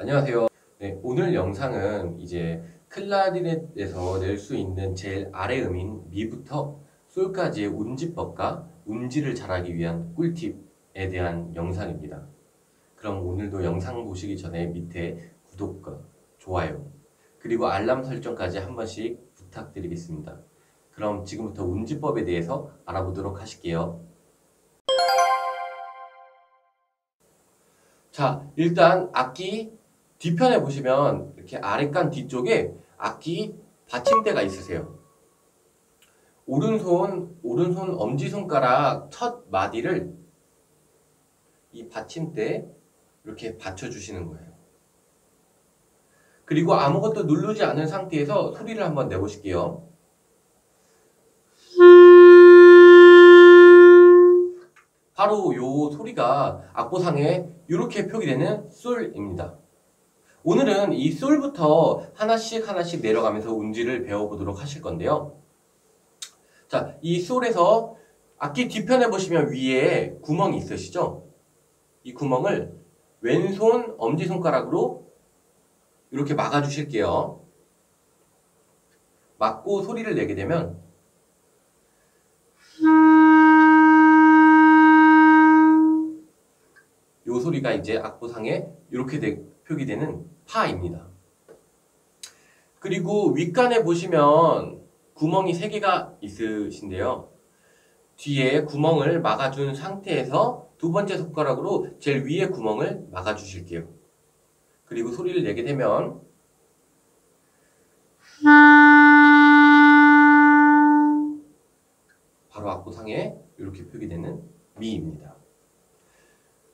안녕하세요. 네, 오늘 영상은 이제 클라리넷에서 낼 수 있는 제일 아래 음인 미부터 솔까지의 운지법과 운지를 잘하기 위한 꿀팁에 대한 영상입니다. 그럼 오늘도 영상 보시기 전에 밑에 구독과 좋아요 그리고 알람 설정까지 한 번씩 부탁드리겠습니다. 그럼 지금부터 운지법에 대해서 알아보도록 하실게요. 자, 일단 악기 뒤편에 보시면 이렇게 아랫간 뒤쪽에 악기 받침대가 있으세요. 오른손 엄지손가락 첫 마디를 이 받침대에 이렇게 받쳐주시는 거예요. 그리고 아무것도 누르지 않은 상태에서 소리를 한번 내보실게요. 바로 요 소리가 악보상에 이렇게 표기되는 솔입니다. 오늘은 이 솔부터 하나씩 내려가면서 운지를 배워보도록 하실 건데요. 자, 이 솔에서 악기 뒤편에 보시면 위에 구멍이 있으시죠? 이 구멍을 왼손 엄지손가락으로 이렇게 막아주실게요. 막고 소리를 내게 되면 요 소리가 이제 악보상에 이렇게 표기되는 파입니다. 그리고 윗간에 보시면 구멍이 3개가 있으신데요. 뒤에 구멍을 막아준 상태에서 두 번째 손가락으로 제일 위에 구멍을 막아주실게요. 그리고 소리를 내게 되면 바로 악보상에 이렇게 표기되는 미입니다.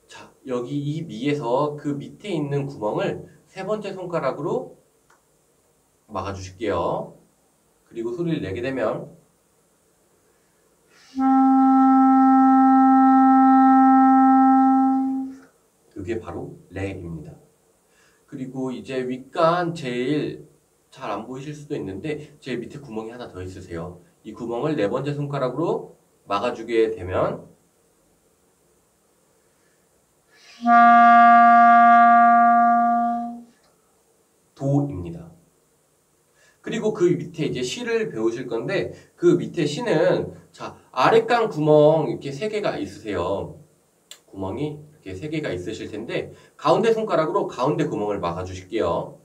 자, 여기 이 미에서 그 밑에 있는 구멍을 3번째 손가락으로 막아주실게요. 그리고 소리를 내게 되면 이게 바로 레입니다. 그리고 이제 윗간 제일 잘 안 보이실 수도 있는데 제일 밑에 구멍이 하나 더 있으세요. 이 구멍을 4번째 손가락으로 막아주게 되면 도입니다. 그리고 그 밑에 이제 시를 배우실 건데 그 밑에 시는 자, 아랫간 구멍 이렇게 3개가 있으세요. 구멍이 이렇게 3개가 있으실 텐데 가운데 손가락으로 가운데 구멍을 막아 주실게요.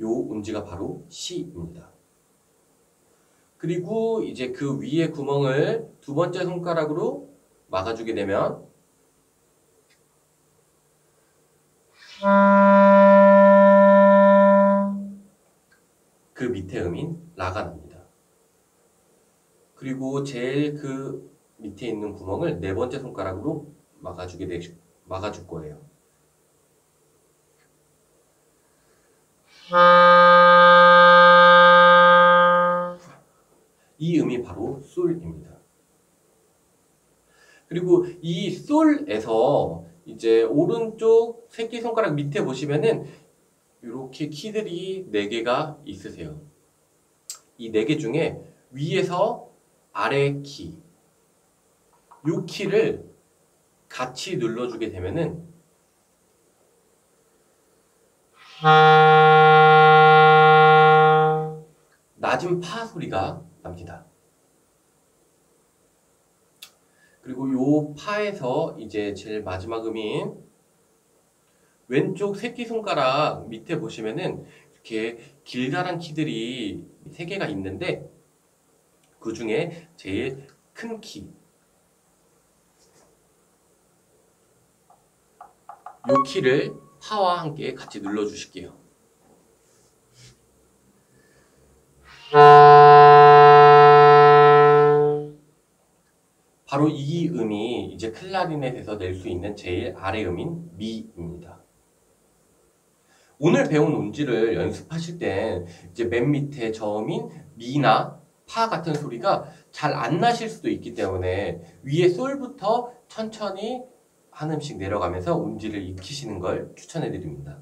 요 운지가 바로 시입니다. 그리고 이제 그 위에 구멍을 2번째 손가락으로 막아주게 되면 그 밑에 음인 라가 납니다. 그리고 제일 그 밑에 있는 구멍을 4번째 손가락으로 막아줄 거예요. 이 음이 바로 솔입니다. 그리고 이 솔에서 이제 오른쪽 새끼손가락 밑에 보시면은 이렇게 키들이 4개가 있으세요. 이 4개 중에 위에서 아래 키, 요 키를 같이 눌러주게 되면은 낮은 파 소리가 납니다. 그리고 요 파에서 이제 제일 마지막 음인 왼쪽 새끼손가락 밑에 보시면은 이렇게 길다란 키들이 3개가 있는데 그 중에 제일 큰 키, 요 키를 파와 함께 같이 눌러 주실게요. 바로 이 음이 이제 클라리넷에서 낼 수 있는 제일 아래 음인 미입니다. 오늘 배운 운지를 연습하실 땐 이제 맨 밑에 저음인 미나 파 같은 소리가 잘 안 나실 수도 있기 때문에 위에 솔부터 천천히 한 음씩 내려가면서 운지를 익히시는 걸 추천해 드립니다.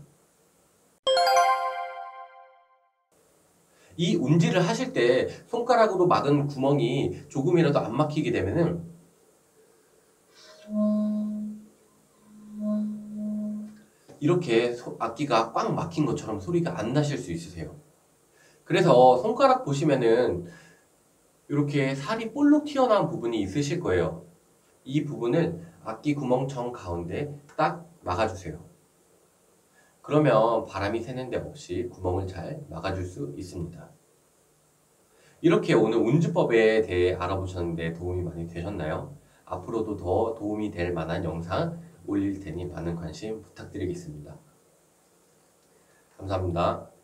이 운지를 하실 때 손가락으로 막은 구멍이 조금이라도 안 막히게 되면은 이렇게 악기가 꽉 막힌 것처럼 소리가 안 나실 수 있으세요. 그래서 손가락 보시면은 이렇게 살이 볼록 튀어나온 부분이 있으실 거예요. 이 부분을 악기 구멍 정 가운데 딱 막아주세요. 그러면 바람이 새는 데 없이 구멍을 잘 막아줄 수 있습니다. 이렇게 오늘 운주법에 대해 알아보셨는데 도움이 많이 되셨나요? 앞으로도 더 도움이 될 만한 영상 올릴 테니 많은 관심 부탁드리겠습니다. 감사합니다.